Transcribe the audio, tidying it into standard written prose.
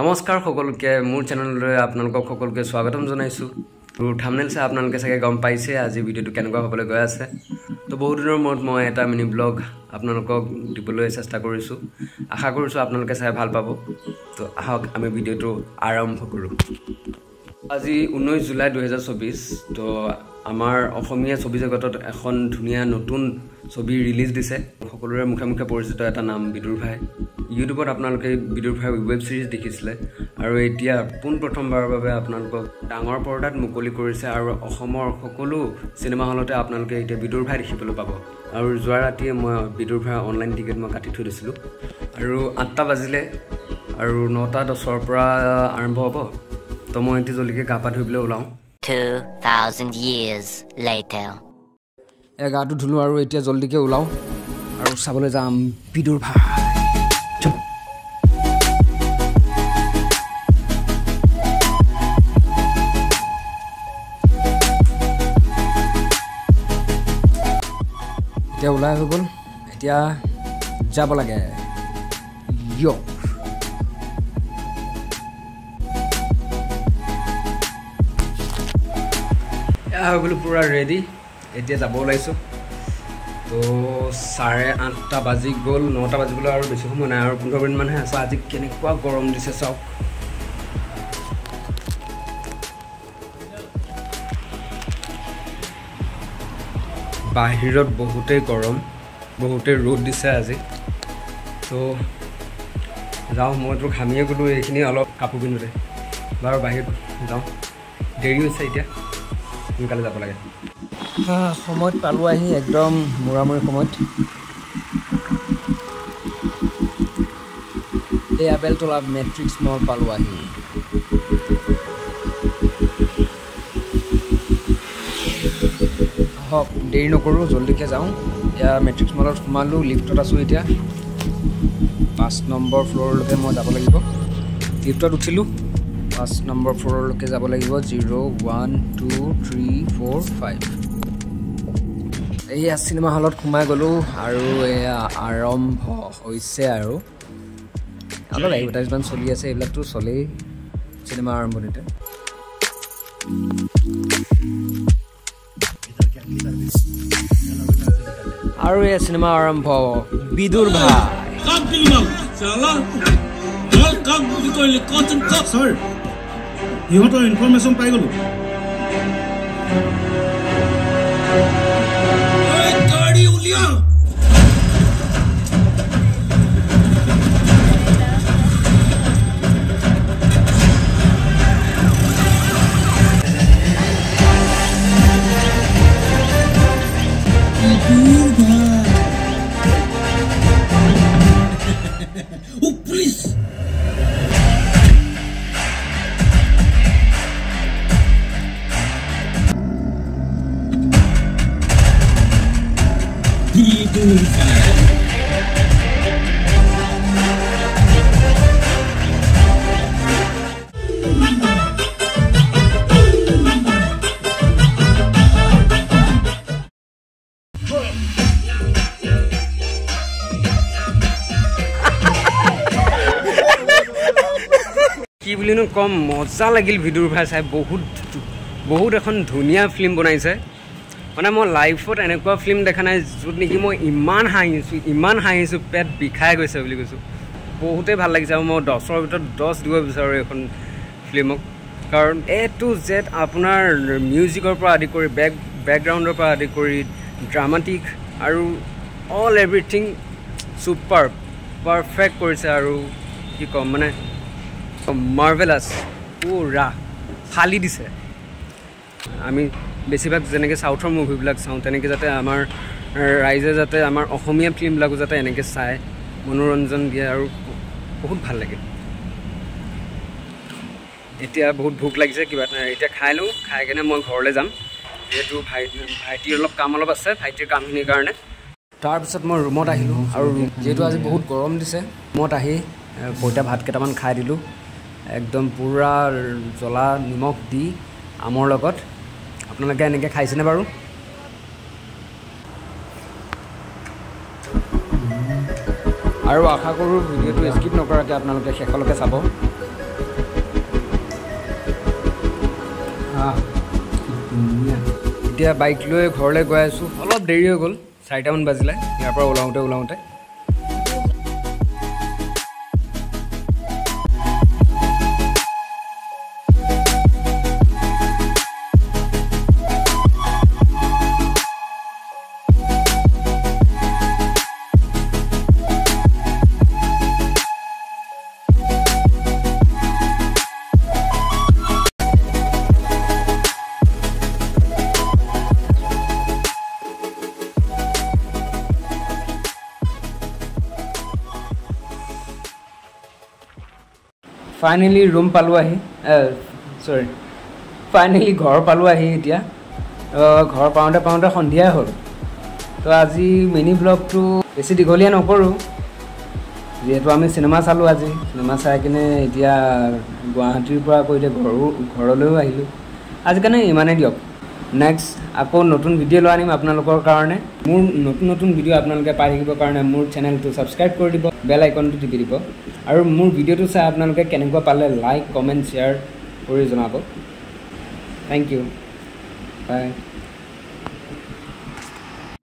नमस्कार সকলকে মোৰ চেনেললৈ আপোনালোকক সকলকে স্বাগতম জনাইছো। আৰু থাম্বনেল চাই আপোনালোকে সকে গম পাইছে আজি ভিডিওটো কেনেকুৱা হ'বলৈ গৈ আছে। তো বহুত দিনৰ মূৰত মই এটা মিনি ব্লগ আপোনালোকক দিবলৈ চেষ্টা কৰিছো। আশা কৰিছো আপোনালোকে চাই ভাল পাব। তো আহক আমি ভিডিওটো আৰম্ভ কৰো। আজি 19 জুলাই 2024। তো আমাৰ অসমীয়া ছবি জগতত এখন ধুনীয়া নতুন ছবি ৰিলিজ দিছে। সকলোৰে মুখে মুখে পৰিচিত এটা নাম বিদুৰভাই। यूट्यूबत आपनलोके बिदुरभाई वेब सीरीज देखिছিলে और एतिया पुनप्रथमबार भाबे आपनलोक डांगर पर्दात मुकली करिसे और असমৰ সকলো सिनेमा हलते आपनलोके एतिया बिदुरभाई देखिবলৈ পাব। और जुवा रातिये মই बिदुरभाई অনলাইন टिकट মই কাটি থৈ দিছিলো और 8টা বাজিলে और 9টা 10ৰ পৰা আৰম্ভ হ'ব। তো মই এতি জলিকে গাপা ধুইবলৈ ওলাও। 2000 years later এগাটো ধুলো আৰু এতিয়া জলদিকে ওলাও আৰু সাবলে যাম বিদুরভাই। এতিয়া ওলাই হৈ গ'ল, এতিয়া যাব লাগে ইয়ক। হৈ গ'ল পুৰা ৰেডি, এতিয়া যাব ওলাইছো। তো 8:30 বাজি গ'ল, 9টা বাজি গ'ল আৰু বেছি সময় নাই আৰু 15 মিনিটমানহে আছে। আজি কেনেকুৱা গৰম দিছে চাওক। बाहिरत बहुते गरम बहुते रोद दिसे आज। तो जाओ मैं तो खामिए गलो ये अलग कपड़ पिंधते बार बाहर जाओ देरी सोनकाले जा लगे समय पाल एकदम मूरामूरी समय ये आबेल तला मेट्रिक्स मल पाल हक देरी नकरो जल्दिके जाऊँ। या मेट्रिक्स मल सोमालू लिफ्ट आसो इतना 5 नम्बर फ्लोरलैके मैं जा लगे लिफ्ट उठिल 5 नम्बर फ्लोरलैके जा लगे 0 1 2 3 4 5 ये सिनेमा हलत सोमा गलो और आरम्भ और एडभार्टाइजमेंट चलि आछे एबिलो चले सिनेमा आरम्भणिते और ये सिनेमा आरंभ बिदुरभाई। इनफरमेशन पाई गलो कि बोली नो कम मजा लगिल बिदुरभाई साहेब। बहुत बहुत एन धुनिया फिल्म बनाई से माना मैं लाइफत एनेकुआ फिल्म देखा ना जो निकी मैं इमान हाँसो पेट विखा गई भी कैसा बहुत भल लगे। मैं 10 भर 10 दी विचार फिल्मक कारण A to Z अपनार म्यूजिकर आदि बैकग्राउंडर आदि ड्रामेटिक और ऑल एवरीथिंग सुपर परफेक्ट कर कम माने मार्वेलस पूरा फाली दिसे। आमी बेसिभाग जेनेके साउथर मुभिबिलाक चाওঁ तेनेके जाते आमार राइजे जाते आमार असमिया फिल्मबिलाको जाते एनेके चाय मनोरंजन दिए और बहुत भल लगे। एतिया बहुत भूख लगिसे किबा एतिया खाइ लौ खाइ केने मैं घरले जाम जेतु भाइटी अलग काम अलग आछे भाइटीर कामखिनिर कारणे। तार पिছত मैं रूमत आहिलो और जेतु आज बहुत गरम दिसे रूमत आहि पइता भात केटामान खाइ दिलु एकदम पूरा जला निमख दी आमर लगत। आपनालोके एनेके खाइसेने बारू और आशा करूँ भिडिओ स्किप नकराके आपनालोके शेषलके चाब। हाँ इतना बाइक लो घर गई आसो अलग देरी हो गल 4टा मान बजिले यार ओलाते फाइनली रूम पाल सॉरी फाइनली घर पाल घर पाँते पाँते सन्धिया हल तो आज मिनी ब्लॉग तो बेसि दीघलिया नकरूँ जीतु आम सिनेमा चालू आज सिनेमा चाय कि गुवाहाटीर घर घरलो आज कारण इमान दियक नेक्स्ट आको नतुन भिडिओ ला आनिम आपनालोकर कारणे मोर नतुन नतुन भिडिओ आपनालोके पाइ दिबो कारणे मोर चैनल तो सब्सक्राइब कर दिबो बेल आइकन तो टिपि दिबो आरो मोर भिडिओ तो सा आपनालोके केनेको पाले लाइक कमेंट शेयर करि जनाबो थैंक यू बाय।